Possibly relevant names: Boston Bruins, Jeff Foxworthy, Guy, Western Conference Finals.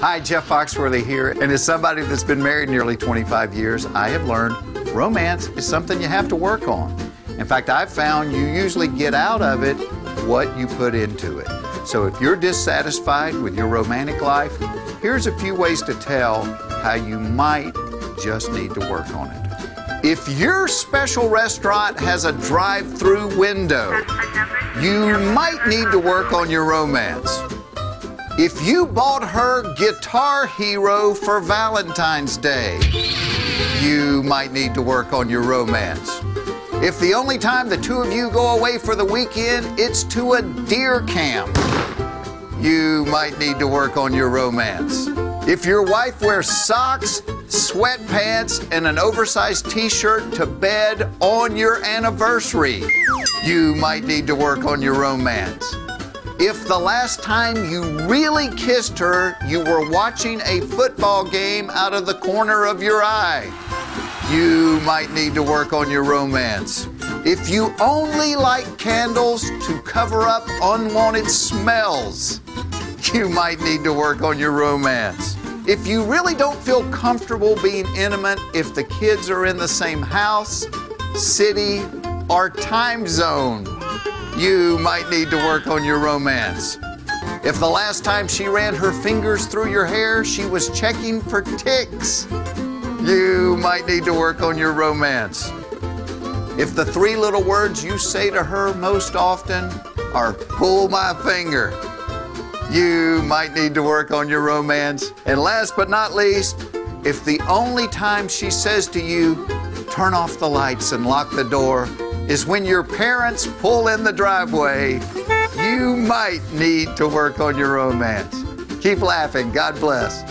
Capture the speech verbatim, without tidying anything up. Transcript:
Hi, Jeff Foxworthy here, and as somebody that's been married nearly twenty-five years, I have learned romance is something you have to work on. In fact, I've found you usually get out of it what you put into it. So if you're dissatisfied with your romantic life, here's a few ways to tell how you might just need to work on it. If your special restaurant has a drive-through window, you might need to work on your romance. If you bought her Guitar Hero for Valentine's Day, you might need to work on your romance. If the only time the two of you go away for the weekend, it's to a deer camp, you might need to work on your romance. If your wife wears socks, sweatpants, and an oversized t-shirt to bed on your anniversary, you might need to work on your romance. If the last time you really kissed her, you were watching a football game out of the corner of your eye, you might need to work on your romance. If you only light candles to cover up unwanted smells, you might need to work on your romance. If you really don't feel comfortable being intimate if the kids are in the same house, city, or time zone, you might need to work on your romance. If the last time she ran her fingers through your hair, she was checking for ticks, you might need to work on your romance. If the three little words you say to her most often are, "Pull my finger," you might need to work on your romance. And last but not least, if the only time she says to you, "Turn off the lights and lock the door," is when your parents pull in the driveway, you might need to work on your romance. Keep laughing. God bless.